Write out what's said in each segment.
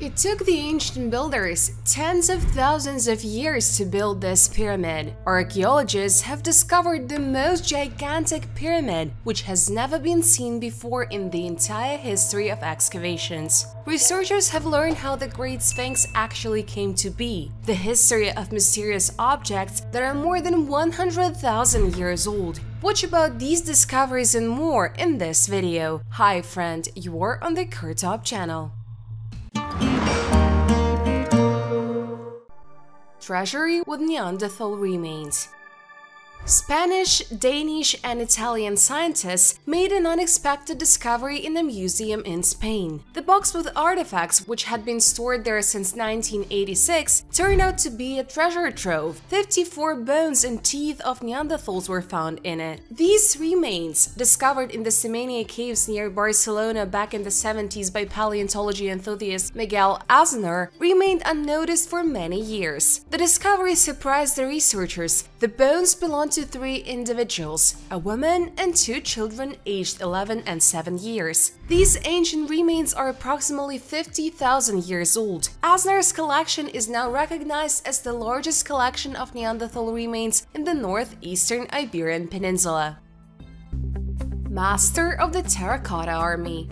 It took the ancient builders tens of thousands of years to build this pyramid. Archaeologists have discovered the most gigantic pyramid, which has never been seen before in the entire history of excavations. Researchers have learned how the Great Sphinx actually came to be, the history of mysterious objects that are more than 100,000 years old. Watch about these discoveries and more in this video. Hi friend, you're on the KirTop channel. Treasury with Neanderthal remains. Spanish, Danish, and Italian scientists made an unexpected discovery in a museum in Spain. The box with artifacts, which had been stored there since 1986, turned out to be a treasure trove. 54 bones and teeth of Neanderthals were found in it. These remains, discovered in the Semania Caves near Barcelona back in the 70s by paleontology enthusiast Miguel Aznar, remained unnoticed for many years. The discovery surprised the researchers. The bones belonged to three individuals, a woman and two children aged 11 and 7 years. These ancient remains are approximately 50,000 years old. Aznar's collection is now recognized as the largest collection of Neanderthal remains in the northeastern Iberian Peninsula. Master of the Terracotta Army.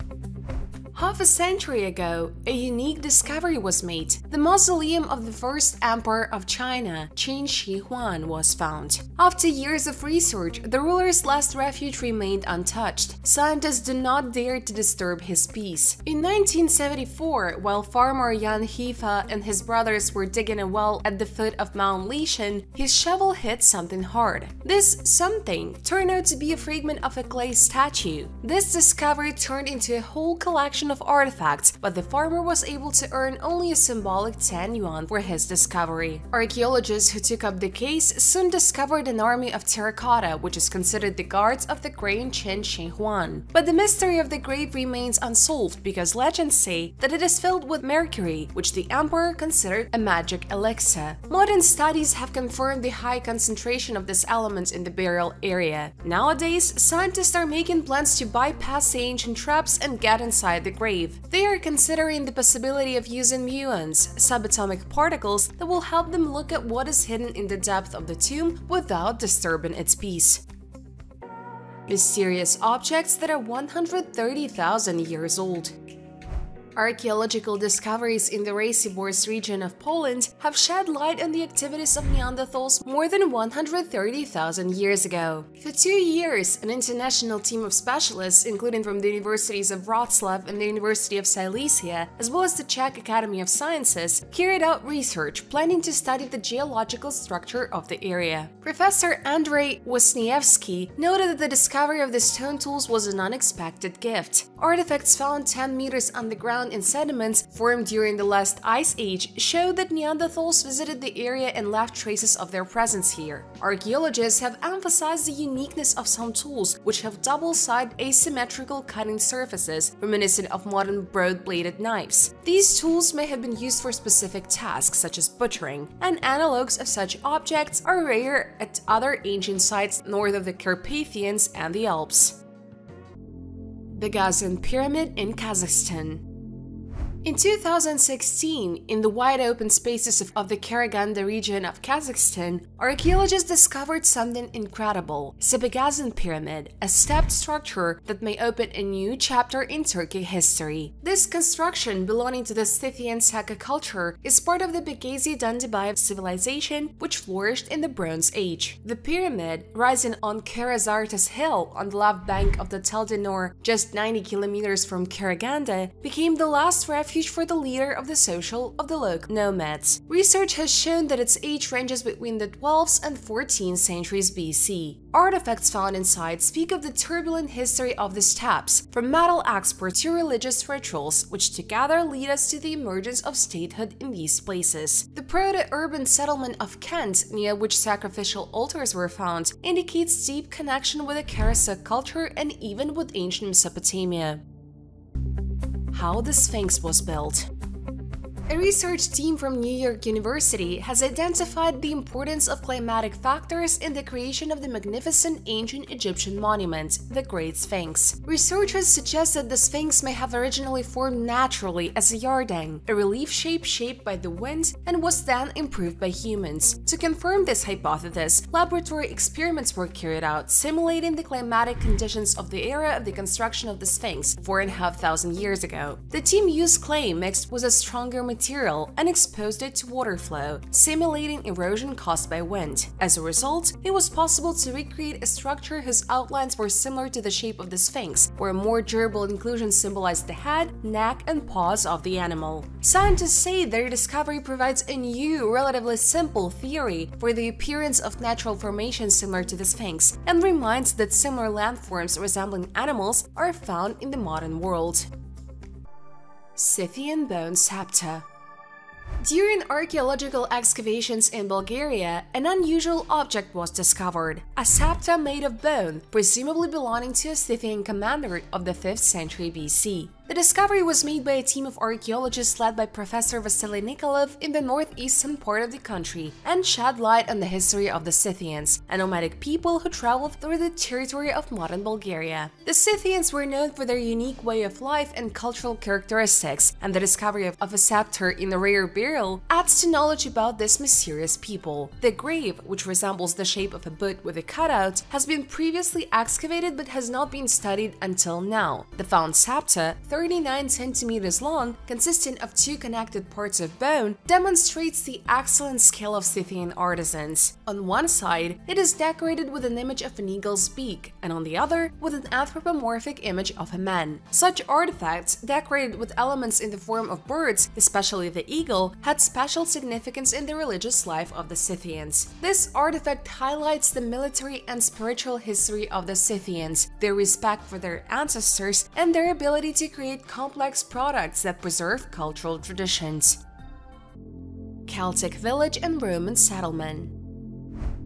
Half a century ago, a unique discovery was made. The mausoleum of the first emperor of China, Qin Shi Huang, was found. After years of research, the ruler's last refuge remained untouched. Scientists do not dare to disturb his peace. In 1974, while farmer Yan Hefa and his brothers were digging a well at the foot of Mount Lishan, his shovel hit something hard. This something turned out to be a fragment of a clay statue. This discovery turned into a whole collection of artifacts, but the farmer was able to earn only a symbolic 10 yuan for his discovery. Archaeologists who took up the case soon discovered an army of terracotta, which is considered the guards of the great Qin Shi Huang. But the mystery of the grave remains unsolved because legends say that it is filled with mercury, which the emperor considered a magic elixir. Modern studies have confirmed the high concentration of this element in the burial area. Nowadays, scientists are making plans to bypass the ancient traps and get inside the grave. They are considering the possibility of using muons, subatomic particles that will help them look at what is hidden in the depth of the tomb without disturbing its peace. Mysterious objects that are 130,000 years old. Archaeological discoveries in the Racibórz region of Poland have shed light on the activities of Neanderthals more than 130,000 years ago. For 2 years, an international team of specialists, including from the universities of Wrocław and the University of Silesia, as well as the Czech Academy of Sciences, carried out research planning to study the geological structure of the area. Professor Andrei Wisniewski noted that the discovery of the stone tools was an unexpected gift. Artifacts found 10 meters underground in sediments formed during the last ice age show that Neanderthals visited the area and left traces of their presence here. Archaeologists have emphasized the uniqueness of some tools, which have double-sided asymmetrical cutting surfaces, reminiscent of modern broad-bladed knives. These tools may have been used for specific tasks, such as butchering, and analogues of such objects are rare at other ancient sites north of the Carpathians and the Alps. Begazin Pyramid in Kazakhstan. In 2016, in the wide open spaces of the Karaganda region of Kazakhstan, archaeologists discovered something incredible – the Begazin Pyramid, a stepped structure that may open a new chapter in Turkey history. This construction, belonging to the Scythian Seka culture, is part of the Begazi-Dandibai civilization, which flourished in the Bronze Age. The pyramid, rising on Karazartas Hill on the left bank of the Taldynor, just 90 kilometers from Karaganda, became the last refuge for the leader of the social of the local nomads. Research has shown that its age ranges between the 12th and 14th centuries BC. Artifacts found inside speak of the turbulent history of the steppes, from metal exports to religious rituals, which together lead us to the emergence of statehood in these places. The proto-urban settlement of Kent, near which sacrificial altars were found, indicates deep connection with the Karasuk culture and even with ancient Mesopotamia. How the Sphinx was built. A research team from New York University has identified the importance of climatic factors in the creation of the magnificent ancient Egyptian monument, the Great Sphinx. Researchers suggest that the Sphinx may have originally formed naturally as a yardang, a relief shape shaped by the wind, and was then improved by humans. To confirm this hypothesis, laboratory experiments were carried out, simulating the climatic conditions of the era of the construction of the Sphinx 4,500 years ago. The team used clay mixed with a stronger material and exposed it to water flow, simulating erosion caused by wind. As a result, it was possible to recreate a structure whose outlines were similar to the shape of the Sphinx, where more durable inclusions symbolized the head, neck, and paws of the animal. Scientists say their discovery provides a new, relatively simple theory for the appearance of natural formations similar to the Sphinx, and reminds that similar landforms resembling animals are found in the modern world. Scythian Bone Scepter. During archaeological excavations in Bulgaria, an unusual object was discovered – a scepter made of bone, presumably belonging to a Scythian commander of the 5th century BC. The discovery was made by a team of archaeologists led by Professor Vasily Nikolov in the northeastern part of the country, and shed light on the history of the Scythians, a nomadic people who traveled through the territory of modern Bulgaria. The Scythians were known for their unique way of life and cultural characteristics, and the discovery of a scepter in a rare burial adds to knowledge about this mysterious people. The grave, which resembles the shape of a boot with a cutout, has been previously excavated but has not been studied until now. The found scepter, 39 centimeters long, consisting of two connected parts of bone, demonstrates the excellent skill of Scythian artisans. On one side, it is decorated with an image of an eagle's beak, and on the other, with an anthropomorphic image of a man. Such artifacts, decorated with elements in the form of birds, especially the eagle, had special significance in the religious life of the Scythians. This artifact highlights the military and spiritual history of the Scythians, their respect for their ancestors, and their ability to create complex products that preserve cultural traditions. Celtic village and Roman settlement.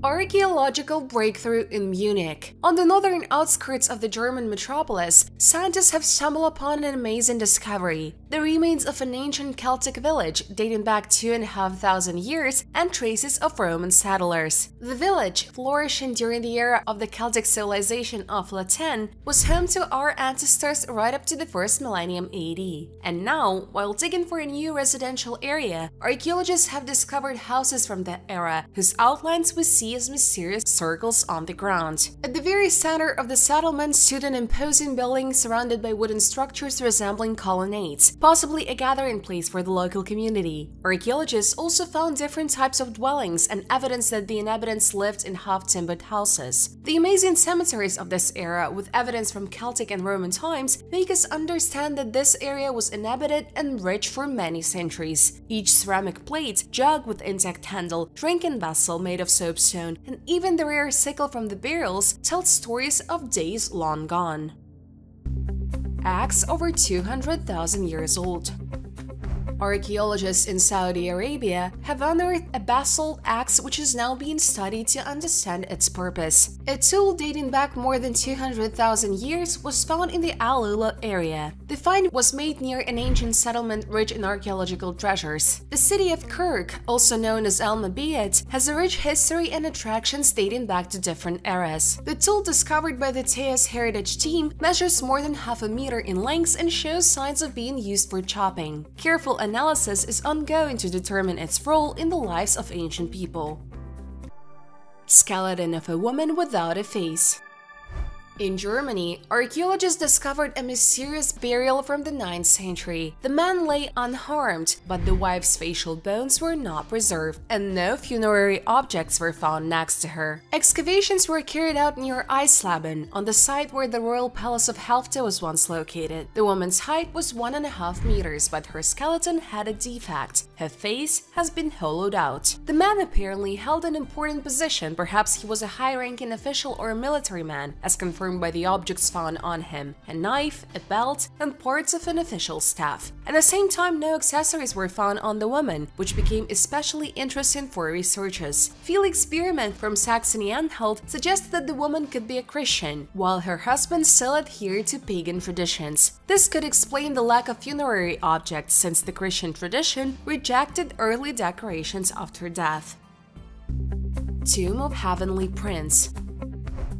Archaeological breakthrough in Munich. On the northern outskirts of the German metropolis, scientists have stumbled upon an amazing discovery – the remains of an ancient Celtic village dating back 2,500 years and traces of Roman settlers. The village, flourishing during the era of the Celtic civilization of La Tène, was home to our ancestors right up to the first millennium AD. And now, while digging for a new residential area, archaeologists have discovered houses from that era whose outlines we see as mysterious circles on the ground. At the very center of the settlement stood an imposing building surrounded by wooden structures resembling colonnades, possibly a gathering place for the local community. Archaeologists also found different types of dwellings and evidence that the inhabitants lived in half-timbered houses. The amazing cemeteries of this era, with evidence from Celtic and Roman times, make us understand that this area was inhabited and rich for many centuries. Each ceramic plate, jug with intact handle, drinking vessel made of soapstone, and even the rare sickle from the burials tell stories of days long gone. Axe over 200,000 years old. Archaeologists in Saudi Arabia have unearthed a basalt axe which is now being studied to understand its purpose. A tool dating back more than 200,000 years was found in the Al Ula area. The find was made near an ancient settlement rich in archaeological treasures. The city of Kirk, also known as Al Mabiyat, has a rich history and attractions dating back to different eras. The tool discovered by the Teas Heritage Team measures more than half a meter in length and shows signs of being used for chopping. Careful analysis is ongoing to determine its role in the lives of ancient people. Skeleton of a woman without a face. In Germany, archaeologists discovered a mysterious burial from the 9th century. The man lay unharmed, but the wife's facial bones were not preserved, and no funerary objects were found next to her. Excavations were carried out near Eisleben, on the site where the royal palace of Helfte was once located. The woman's height was 1.5 meters, but her skeleton had a defect. Her face has been hollowed out. The man apparently held an important position, perhaps he was a high-ranking official or a military man, as confirmed confirmed by the objects found on him, a knife, a belt, and parts of an official staff. At the same time, no accessories were found on the woman, which became especially interesting for researchers. Felix Biermann from Saxony-Anhalt suggested that the woman could be a Christian, while her husband still adhered to pagan traditions. This could explain the lack of funerary objects, since the Christian tradition rejected early decorations after death. Tomb of Heavenly Prince.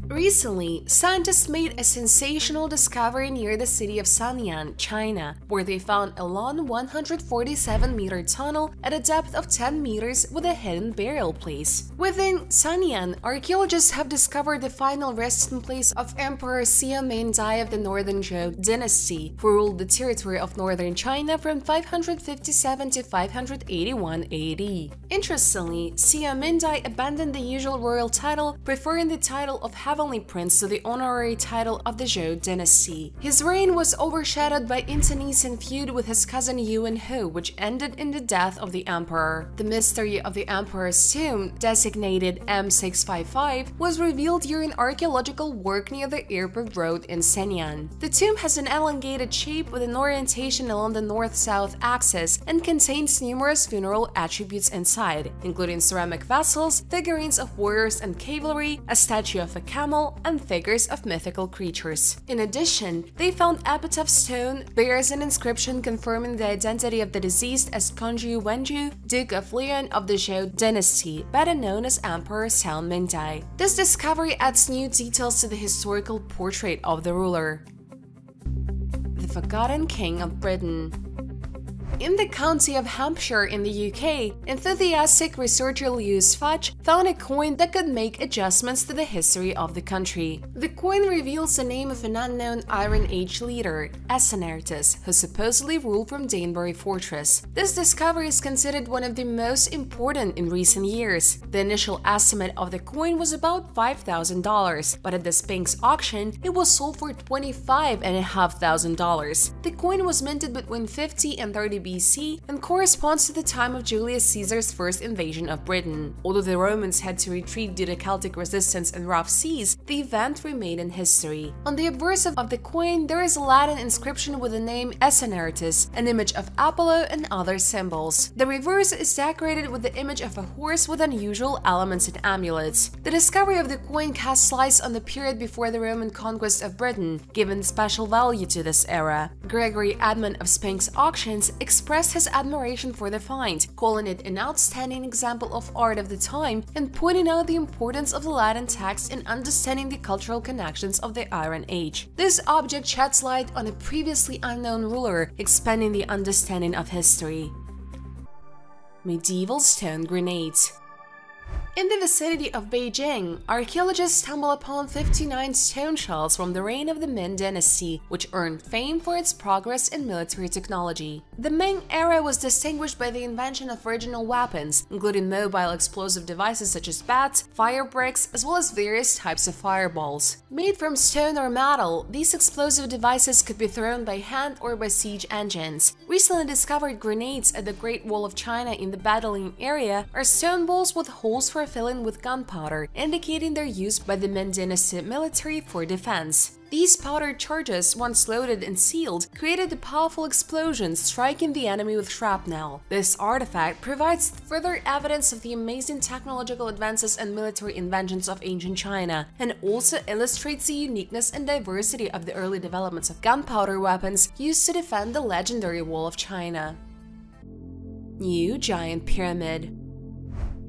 Recently, scientists made a sensational discovery near the city of Sanyan, China, where they found a long 147-meter tunnel at a depth of 10 meters with a hidden burial place. Within Sanyan, archaeologists have discovered the final resting place of Emperor Siamindai of the Northern Zhou dynasty, who ruled the territory of northern China from 557 to 581 AD. Interestingly, Siamindai abandoned the usual royal title, preferring the title of Heavenly Prince to the honorary title of the Zhou dynasty. His reign was overshadowed by internecine feud with his cousin Yuan Hu, which ended in the death of the emperor. The mystery of the emperor's tomb, designated M655, was revealed during archaeological work near the airport road in Sanyan. The tomb has an elongated shape with an orientation along the north-south axis and contains numerous funeral attributes inside, including ceramic vessels, figurines of warriors and cavalry, a statue of a camel, and figures of mythical creatures. In addition, they found epitaph stone bears an inscription confirming the identity of the deceased as Kongju Wenju, Duke of Lian of the Zhou dynasty, better known as Emperor Siamindai. This discovery adds new details to the historical portrait of the ruler. The Forgotten King of Britain. In the county of Hampshire in the UK, enthusiastic researcher Lewis Fudge found a coin that could make adjustments to the history of the country. The coin reveals the name of an unknown Iron Age leader, Esenertus, who supposedly ruled from Danebury Fortress. This discovery is considered one of the most important in recent years. The initial estimate of the coin was about $5,000, but at the Sphinx auction, it was sold for $25,500. The coin was minted between 50 and 30 BC and corresponds to the time of Julius Caesar's first invasion of Britain. Although the Romans had to retreat due to Celtic resistance and rough seas, the event remained in history. On the obverse of the coin, there is a Latin inscription with the name Esenertus, an image of Apollo and other symbols. The reverse is decorated with the image of a horse with unusual elements and amulets. The discovery of the coin casts light on the period before the Roman conquest of Britain, giving special value to this era. Gregory Edmond of Sphinx Auctions expressed his admiration for the find, calling it an outstanding example of art of the time and pointing out the importance of the Latin text in understanding the cultural connections of the Iron Age. This object sheds light on a previously unknown ruler, expanding the understanding of history. Medieval stone grenades. In the vicinity of Beijing, archaeologists stumble upon 59 stone shells from the reign of the Ming dynasty, which earned fame for its progress in military technology. The Ming era was distinguished by the invention of original weapons, including mobile explosive devices such as bats, firebricks, as well as various types of fireballs. Made from stone or metal, these explosive devices could be thrown by hand or by siege engines. Recently discovered grenades at the Great Wall of China in the battling area are stone balls with holes for filling with gunpowder, indicating their use by the Ming dynasty military for defense. These powder charges, once loaded and sealed, created a powerful explosion, striking the enemy with shrapnel. This artifact provides further evidence of the amazing technological advances and military inventions of ancient China, and also illustrates the uniqueness and diversity of the early developments of gunpowder weapons used to defend the legendary Wall of China. New Giant Pyramid.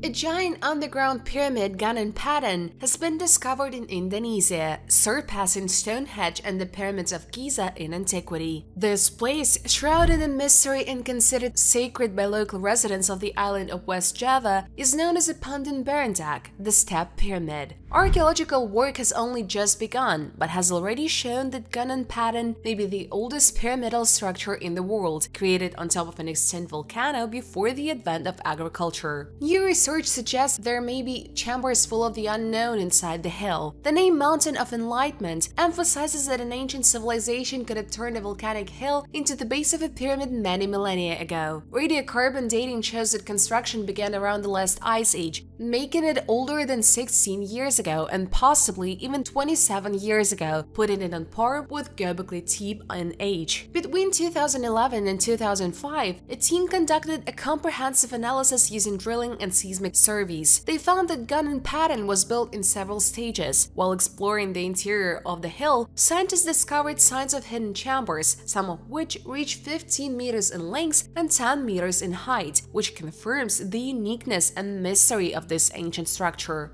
A giant underground pyramid, Gunung Padang, has been discovered in Indonesia, surpassing Stonehenge and the pyramids of Giza in antiquity. This place, shrouded in mystery and considered sacred by local residents of the island of West Java, is known as the Pandan Berendak, the Step Pyramid. Archaeological work has only just begun, but has already shown that Gunung Padang may be the oldest pyramidal structure in the world, created on top of an extinct volcano before the advent of agriculture. New research suggests there may be chambers full of the unknown inside the hill. The name Mountain of Enlightenment emphasizes that an ancient civilization could have turned a volcanic hill into the base of a pyramid many millennia ago. Radiocarbon dating shows that construction began around the last ice age, making it older than 16 years ago and possibly even 27 years ago, putting it on par with Göbekli Tepe in age. Between 2011 and 2005, a team conducted a comprehensive analysis using drilling and seismic surveys. They found that Gunung Padang was built in several stages. While exploring the interior of the hill, scientists discovered signs of hidden chambers, some of which reach 15 meters in length and 10 meters in height, which confirms the uniqueness and mystery of this ancient structure.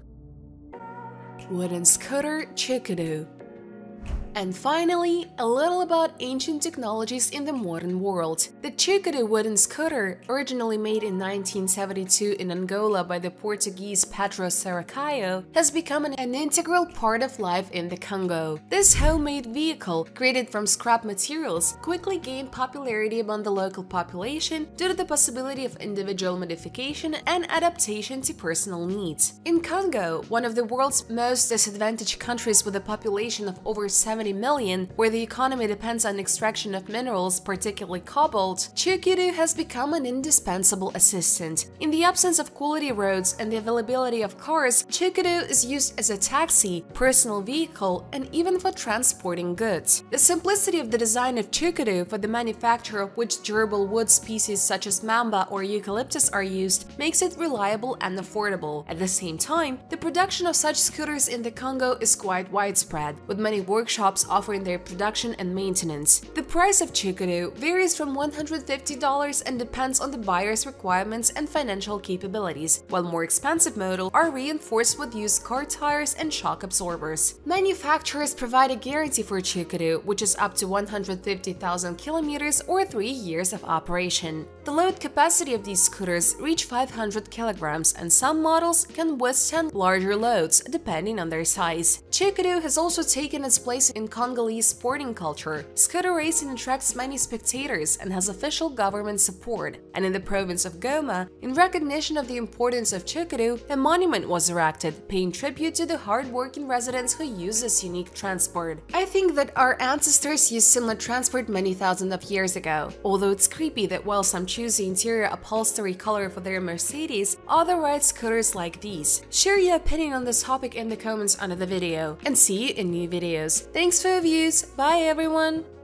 Wooden scooter Chukudu. And finally, a little about ancient technologies in the modern world. The Chukudu wooden scooter, originally made in 1972 in Angola by the Portuguese Pedro Sampaio, has become an integral part of life in the Congo. This homemade vehicle, created from scrap materials, quickly gained popularity among the local population due to the possibility of individual modification and adaptation to personal needs. In Congo, one of the world's most disadvantaged countries with a population of over 70 million, where the economy depends on extraction of minerals, particularly cobalt, Chukudu has become an indispensable assistant. In the absence of quality roads and the availability of cars, Chukudu is used as a taxi, personal vehicle, and even for transporting goods. The simplicity of the design of Chukudu, for the manufacture of which durable wood species such as mamba or eucalyptus are used, makes it reliable and affordable. At the same time, the production of such scooters in the Congo is quite widespread, with many workshops offering their production and maintenance. The price of Chukudu varies from $150 and depends on the buyer's requirements and financial capabilities, while more expensive models are reinforced with used car tires and shock absorbers. Manufacturers provide a guarantee for Chukudu, which is up to 150,000 kilometers or 3 years of operation. The load capacity of these scooters reach 500 kilograms, and some models can withstand larger loads, depending on their size. Chukudu has also taken its place in Congolese sporting culture. Scooter racing attracts many spectators and has official government support, and in the province of Goma, in recognition of the importance of Chukudu, a monument was erected, paying tribute to the hard-working residents who use this unique transport. I think that our ancestors used similar transport many thousands of years ago, although it's creepy that while some choose the interior upholstery color for their Mercedes, others ride scooters like these. Share your opinion on this topic in the comments under the video, and see you in new videos. Thanks for your views, bye everyone!